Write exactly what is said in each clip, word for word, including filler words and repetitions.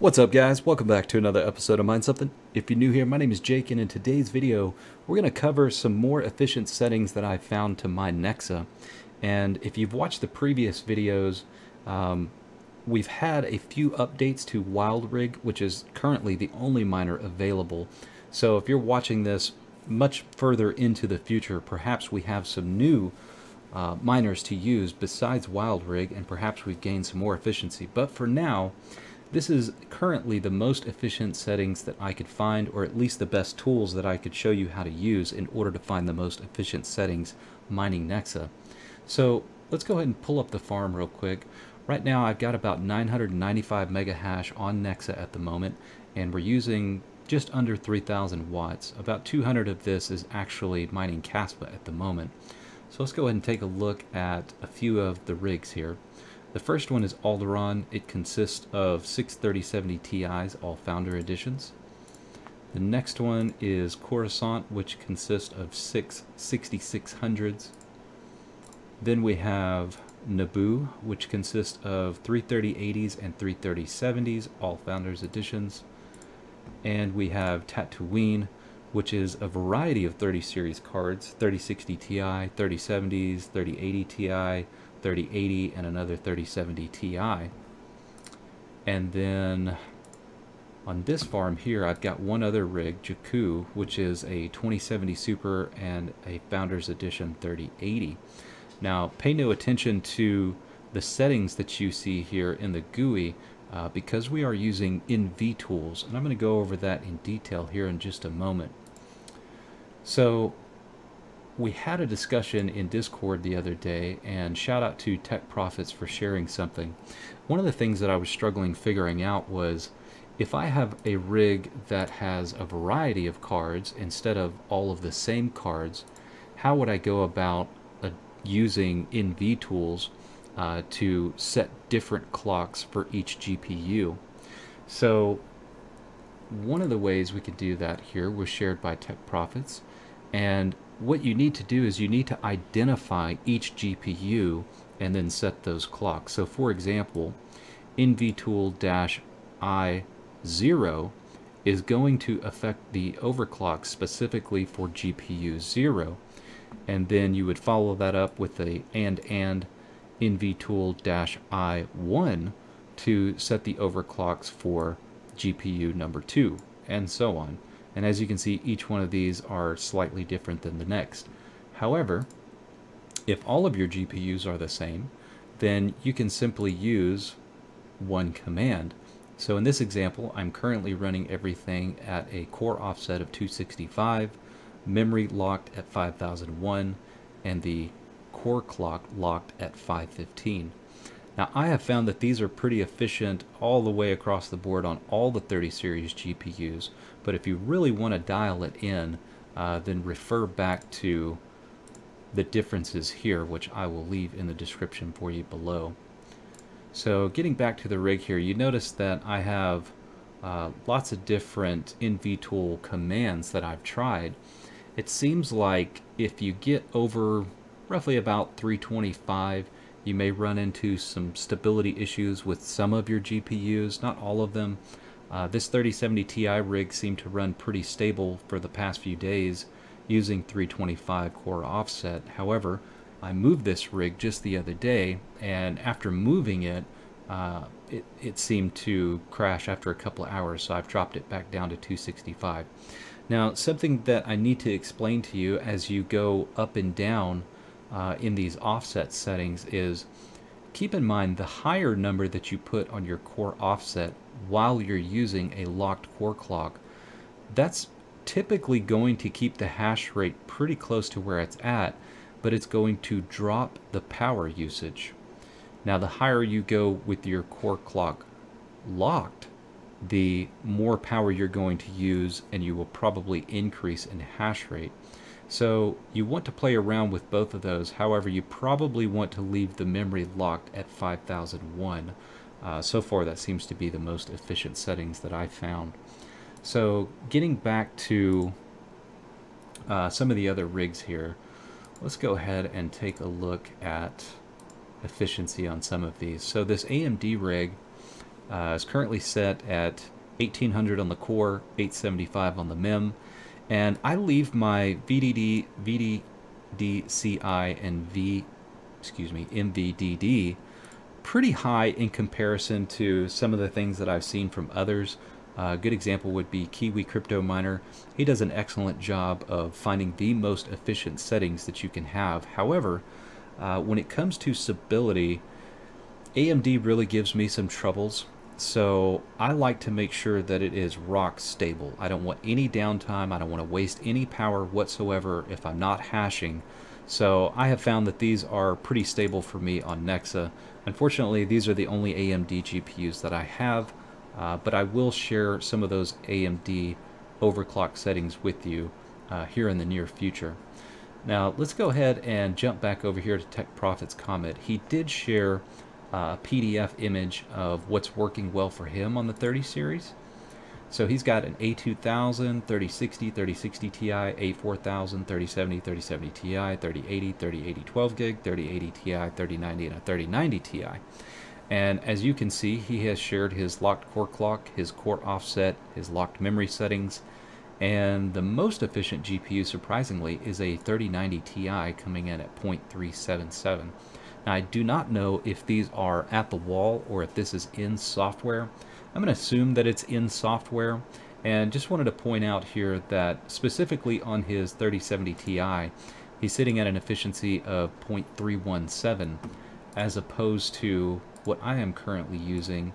What's up, guys? Welcome back to another episode of Mind Something. If you're new here, my name is Jake, and in today's video, we're going to cover some more efficient settings that I found to my Nexa. And if you've watched the previous videos, um, we've had a few updates to WildRig, which is currently the only miner available. So if you're watching this much further into the future, perhaps we have some new uh, miners to use besides WildRig, and perhaps we've gained some more efficiency. But for now, this is currently the most efficient settings that I could find, or at least the best tools that I could show you how to use in order to find the most efficient settings mining Nexa. So let's go ahead and pull up the farm real quick. Right now I've got about nine hundred ninety-five mega hash on Nexa at the moment, and we're using just under three thousand watts. About two hundred of this is actually mining Kaspa at the moment. So let's go ahead and take a look at a few of the rigs here. The first one is Alderaan. It consists of six thirty seventy T Is, all Founder editions. The next one is Coruscant, which consists of six sixty-six hundreds. Then we have Naboo, which consists of three thirty eighties and three thirty seventies, all Founders editions. And we have Tatooine, which is a variety of thirty series cards, thirty sixty T I, thirty seventies, thirty eighty T I, thirty eighty, and another thirty seventy T I. And then on this farm here, I've got one other rig, Jakku, which is a twenty seventy Super and a Founders Edition thirty eighty. Now, pay no attention to the settings that you see here in the G U I, uh, because we are using NVTools, and I'm going to go over that in detail here in just a moment. So we had a discussion in Discord the other day, and shout out to Tech Profits for sharing something. One of the things that I was struggling figuring out was, if I have a rig that has a variety of cards instead of all of the same cards, how would I go about uh, using NVTools uh, to set different clocks for each G P U? So one of the ways we could do that here was shared by Tech Profits, and what you need to do is you need to identify each G P U and then set those clocks. So for example, N V Tool I zero is going to affect the overclock specifically for G P U zero. And then you would follow that up with a and and N V Tool I one to set the overclocks for G P U number two, and so on. And as you can see, each one of these are slightly different than the next. However, if all of your G P Us are the same, then you can simply use one command. So in this example, I'm currently running everything at a core offset of two sixty-five, memory locked at five thousand one, and the core clock locked at five fifteen. Now, I have found that these are pretty efficient all the way across the board on all the thirty series G P Us, but if you really want to dial it in, uh, then refer back to the differences here, which I will leave in the description for you below. So getting back to the rig here, you notice that I have uh, lots of different NVTool commands that I've tried. It seems like if you get over roughly about three twenty-five, you may run into some stability issues with some of your G P Us, not all of them. Uh, this thirty seventy T I rig seemed to run pretty stable for the past few days using three twenty-five core offset. However, I moved this rig just the other day, and after moving it, uh, it, it seemed to crash after a couple of hours, so I've dropped it back down to two sixty-five. Now, something that I need to explain to you as you go up and down Uh, in these offset settings is, keep in mind the higher number that you put on your core offset while you're using a locked core clock, that's typically going to keep the hash rate pretty close to where it's at, but it's going to drop the power usage. Now, the higher you go with your core clock locked, the more power you're going to use, and you will probably increase in hash rate. So you want to play around with both of those. However, you probably want to leave the memory locked at five thousand one. Uh, so far, that seems to be the most efficient settings that I found. So getting back to uh, some of the other rigs here, let's go ahead and take a look at efficiency on some of these. So this A M D rig, Uh, it's currently set at eighteen hundred on the core, eight seventy-five on the mem, and I leave my V D D, V D D C I, and V, excuse me, M V D D pretty high in comparison to some of the things that I've seen from others. Uh, a good example would be Kiwi Crypto Miner. He does an excellent job of finding the most efficient settings that you can have. However, uh, when it comes to stability, A M D really gives me some troubles. So I like to make sure that it is rock stable. I don't want any downtime. I don't want to waste any power whatsoever if I'm not hashing. So I have found that these are pretty stable for me on Nexa. Unfortunately, these are the only A M D G P Us that I have, uh, but I will share some of those A M D overclock settings with you uh, here in the near future. Now let's go ahead and jump back over here to Tech Profits' comment. He did share a P D F image of what's working well for him on the thirty series. So he's got an A two thousand, thirty sixty, thirty sixty T I, A four thousand, thirty seventy, thirty seventy T I, thirty eighty, thirty eighty twelve gig, thirty eighty T I, thirty ninety, and a thirty ninety T I. And as you can see, he has shared his locked core clock, his core offset, his locked memory settings, and the most efficient G P U, surprisingly, is a thirty ninety T I coming in at zero point three seven seven. Now, I do not know if these are at the wall or if this is in software. I'm going to assume that it's in software, and just wanted to point out here that specifically on his thirty seventy T I, he's sitting at an efficiency of zero point three one seven as opposed to what I am currently using.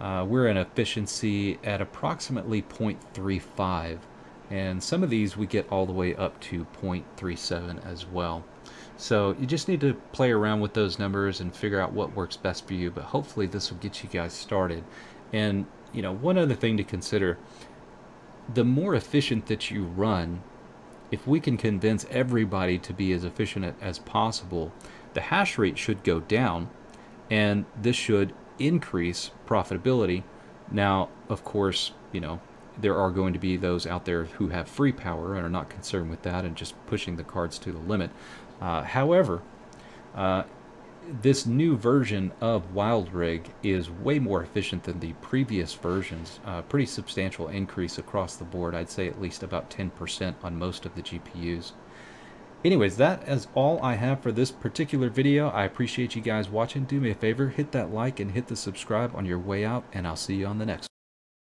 Uh, we're in efficiency at approximately zero point three five, and some of these we get all the way up to zero point three seven as well. So you just need to play around with those numbers and figure out what works best for you, but hopefully this will get you guys started. And you know, one other thing to consider, the more efficient that you run, if we can convince everybody to be as efficient as possible, the hash rate should go down and this should increase profitability. Now, of course, you know, there are going to be those out there who have free power and are not concerned with that and just pushing the cards to the limit. Uh, however, uh, this new version of WildRig is way more efficient than the previous versions. Uh, pretty substantial increase across the board. I'd say at least about ten percent on most of the G P Us. Anyways, that is all I have for this particular video. I appreciate you guys watching. Do me a favor, hit that like and hit the subscribe on your way out, and I'll see you on the next one.